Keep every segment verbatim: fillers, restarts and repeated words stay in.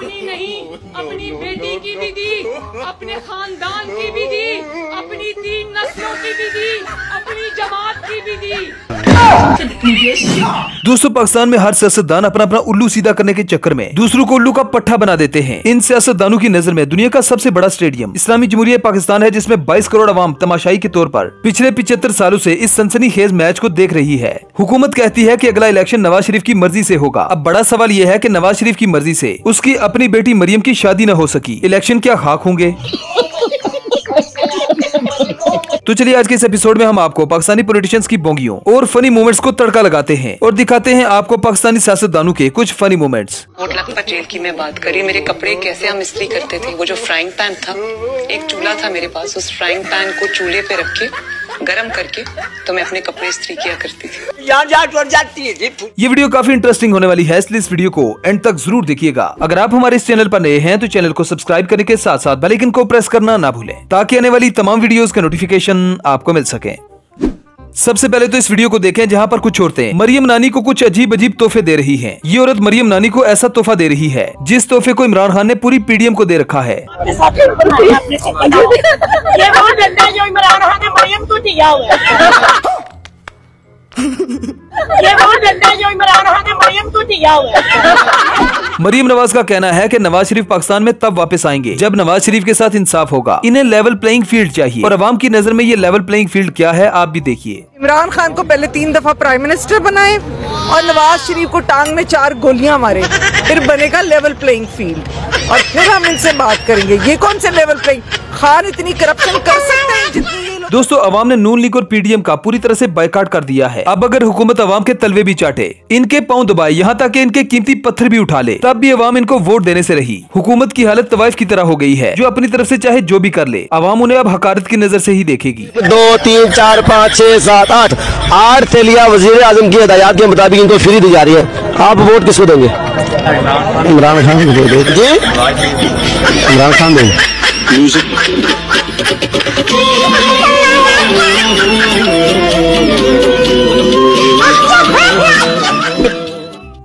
अपनी नहीं, अपनी बेटी की भी दी, अपने खानदान की भी दी, अपनी तीन नस्लों की भी दी, अपनी जमात की भी दी। दोस्तों, पाकिस्तान में हर सियासतदान अपना अपना उल्लू सीधा करने के चक्कर में दूसरों को उल्लू का पट्टा बना देते हैं। इन सियासतदानों की नजर में दुनिया का सबसे बड़ा स्टेडियम इस्लामी जमहूरिया पाकिस्तान है, जिसमें बाईस करोड़ अवाम तमाशाई के तौर पर पिछले पिछहत्तर सालों से इस सनसनीखेज मैच को देख रही है। हुकूमत कहती है कि अगला इलेक्शन नवाज शरीफ की मर्जी से होगा। अब बड़ा सवाल यह है कि नवाज शरीफ की मर्जी से उसकी अपनी बेटी मरियम की शादी न हो सकी, इलेक्शन क्या खाक होंगे। तो चलिए, आज के इस एपिसोड में हम आपको पाकिस्तानी पॉलिटिशियंस की बोंगियों और फनी मोमेंट्स को तड़का लगाते हैं और दिखाते हैं आपको पाकिस्तानी सियासतदानों के कुछ funny moments. Kot Lakhpat की मैं बात करी, मेरे कपड़े कैसे हम इस्त्री करते थे, वो जो फ्राइंग पैन था, एक चूल्हा था मेरे पास, उस फ्राइंग पैन को चूल्हे पे रख के गरम करके तो मैं अपने कपड़े इस्त्री किया करती थी। ये वीडियो काफी इंटरेस्टिंग होने वाली है, इसलिए इस वीडियो को एंड तक जरूर देखिएगा। अगर आप हमारे इस चैनल पर नए हैं तो चैनल को सब्सक्राइब करने के साथ साथ बेल आइकन को प्रेस करना ना भूलें ताकि आने वाली तमाम वीडियोस का नोटिफिकेशन आपको मिल सके। सबसे पहले तो इस वीडियो को देखें, जहां पर कुछ औरतें मरियम नानी को कुछ अजीब अजीब तोहफे दे रही हैं। ये औरत मरियम नानी को ऐसा तोहफा दे रही है जिस तोहफे को इमरान खान ने पूरी पीडीएम को दे रखा है। मरियम नवाज का कहना है कि नवाज शरीफ पाकिस्तान में तब वापस आएंगे जब नवाज शरीफ के साथ इंसाफ होगा। इन्हें लेवल प्लेइंग फील्ड चाहिए और अवाम की नजर में ये लेवल प्लेइंग फील्ड क्या है आप भी देखिए। इमरान खान को पहले तीन दफा प्राइम मिनिस्टर बनाए और नवाज शरीफ को टांग में चार गोलियां मारे, फिर बनेगा लेवल प्लेइंग फील्ड और फिर हम इनसे बात करेंगे। ये कौन से लेवल प्लेइंग, खान इतनी करप्शन कर सकते हैं जितनी। दोस्तों, अवाम ने नून लीग और पीडीएम का पूरी तरह से बायकाट कर दिया है। अब अगर हुकूमत अवाम के तलवे भी चाटे, इनके पांव दबाए, यहाँ तक कि इनके कीमती पत्थर भी उठा ले, तब भी अवाम इनको वोट देने से रही। हुकूमत की हालत तवाइफ की तरह हो गई है, जो अपनी तरफ से चाहे जो भी कर ले, अवाम उन्हें अब हकारत की नजर से ही देखेगी। दो तीन चार पाँच छह सात आठ आठ थैलियां वजीर आजम की हिदायत के मुताबिक इनको फ्री दी जा रही है। आप वोट किसको देंगे? इमरान खान जी, इमरान खान देंगे।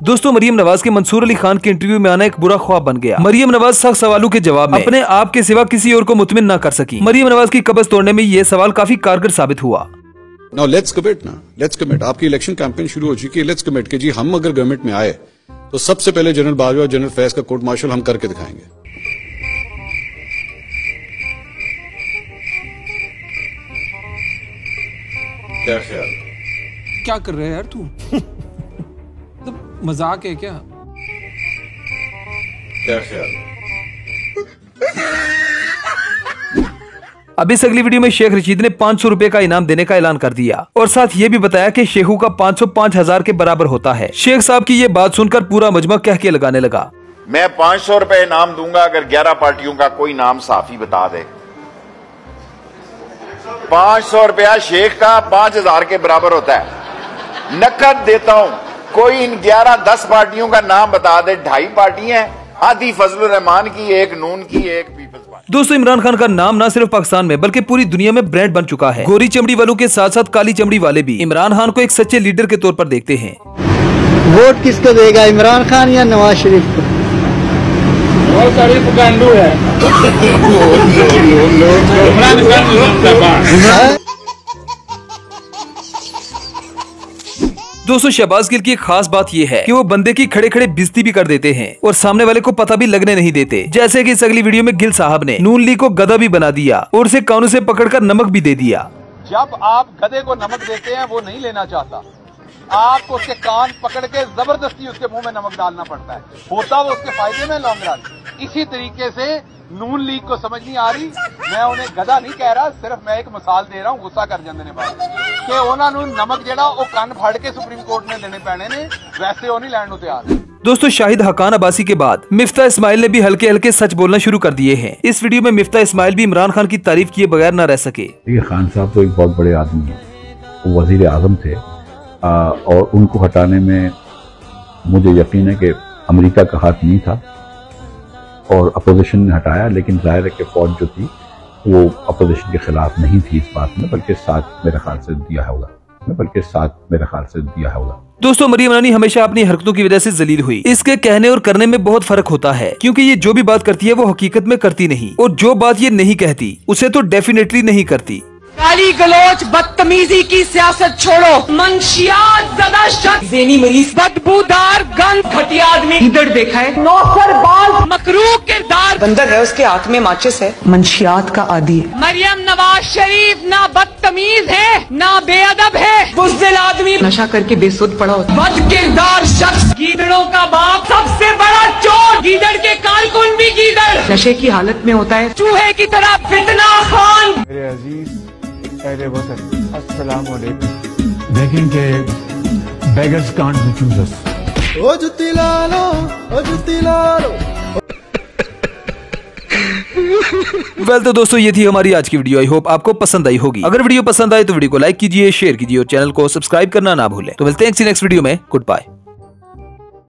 दोस्तों, मरियम नवाज के मंसूर अली खान के इंटरव्यू में आना एक बुरा ख्वाब बन गया। मरियम नवाज सख्त सवालों के जवाब में अपने आप के सिवा किसी और को मुतमिन न कर सकी। मरियम नवाज की कब्ज तोड़ने में यह सवाल काफी कारगर साबित हुआ। नाउ लेट्स कमिट ना लेट्स कमिट आपकी इलेक्शन कैंपेन शुरू हो चुकी है। लेट्स कमिट कि जी हम अगर गवर्नमेंट में आए तो सबसे पहले जनरल बाजवा और जनरल फैज का कोर्ट मार्शल हम करके दिखाएंगे। क्या ख्याल, क्या कर रहे हैं यार तू? तो मजाक है क्या? क्या ख्याल। अब इस अगली वीडियो में शेख रशीद ने पाँच सौ रूपए का इनाम देने का ऐलान कर दिया और साथ ये भी बताया कि शेखू का पाँच सौ पाँच हजार के बराबर होता है। शेख साहब की ये बात सुनकर पूरा मजमा कहके लगाने लगा। मैं पाँच सौ रूपए इनाम दूंगा अगर ग्यारह पार्टियों का कोई नाम साफी बता दे। पांच सौ रुपया शेख का पांच हजार के बराबर होता है, नकद देता हूं। कोई इन ग्यारह दस पार्टियों का नाम बता दे। ढाई पार्टियां हैं, आधी फजलुर रहमान की, एक नून की, एक पीपल्स पार्टी। दोस्तों, इमरान खान का नाम न सिर्फ पाकिस्तान में बल्कि पूरी दुनिया में ब्रांड बन चुका है। गोरी चमड़ी वालों के साथ साथ काली चमड़ी वाले भी इमरान खान को एक सच्चे लीडर के तौर पर देखते हैं। वोट किसको देगा, इमरान खान या नवाज शरीफ को? दोस्तों, शहबाज़ गिल की एक खास बात यह है कि वो बंदे की खड़े खड़े बेइज्जती भी कर देते हैं और सामने वाले को पता भी लगने नहीं देते। जैसे कि इस अगली वीडियो में गिल साहब ने नून लीग को गधा भी बना दिया और उसे कानों से पकड़कर नमक भी दे दिया। जब आप गधे को नमक देते हैं वो नहीं लेना चाहता, आपको उसके कान पकड़ के जबरदस्ती उसके मुंह में नमक डालना पड़ता है। होता वो उसके फायदे में लॉन्ग रन। इसी तरीके से नून लीग को समझ नहीं आ रही। मैं उन्हें गधा नहीं कह रहा, सिर्फ मैं एक मिसाल दे रहा हूँ। गुस्सा कर जाते ने बाद कि उन्होंने नमक जेड़ा वो कान फाड़ के सुप्रीम कोर्ट में देने पैने ने, वैसे वो नहीं लैंड होते आ रहे। दोस्तों, शाहिद हकान अबासी के बाद मिफ्ता इस्माइल ने भी हल्के हल्के सच बोलना शुरू कर दिए हैं। इस वीडियो में मिफ्ता इस्माइल भी इमरान खान की तारीफ किए बगैर न रह सके। खान साहब तो एक बहुत बड़े आदमी है, वो वजीर आजम थे और उनको हटाने में मुझे यकीन है कि अमेरिका का हाथ नहीं था और अपोजिशन ने हटाया। लेकिन जाहिर है कि फौज जो थी वो अपोजिशन के खिलाफ नहीं थी इस बात में, बल्कि साथ मेरे ख्याल से दिया होगा बल्कि साथ मेरे ख्याल से दिया होगा दोस्तों मरियम नवाज हमेशा अपनी हरकतों की वजह से जलील हुई। इसके कहने और करने में बहुत फर्क होता है क्योंकि ये जो भी बात करती है वो हकीकत में करती नहीं, और जो बात ये नहीं कहती उसे तो डेफिनेटली नहीं करती। गाली गलोच बदतमीजी की सियासत छोड़ो, मंशियात ज़्यादा शख्स, ज़हनी मरीज, बदबूदार गंद, घटिया आदमी, गिदड़ देखा है, नौकरबाज, मकरूह किरदार, बंदर है उसके हाथ में माचिस है, मंशियात का आदी है। मरियम नवाज शरीफ ना बदतमीज है ना बेअदब है, बुज़दिल आदमी, नशा करके बेसुध पड़ा होता है, बद किरदार शख्स, गीदड़ों का बाप, सबसे बड़ा चोर, गीदड़ के कारकुन भी गीदड़, नशे की हालत में होता है, चूहे की तरह फितना खान। मेरे अजीज पहले वतन अस्सलाम वालेकुम। देखें के beggars can't be choosers। ओ जुत्ती ला लो, ओ जुत्ती ला लो। वेल तो दोस्तों ये थी हमारी आज की वीडियो। आई होप आपको पसंद आई होगी। अगर वीडियो पसंद आए तो वीडियो को लाइक कीजिए, शेयर कीजिए और चैनल को सब्सक्राइब करना ना भूलें। तो मिलते हैं नेक्स्ट वीडियो में। Good bye.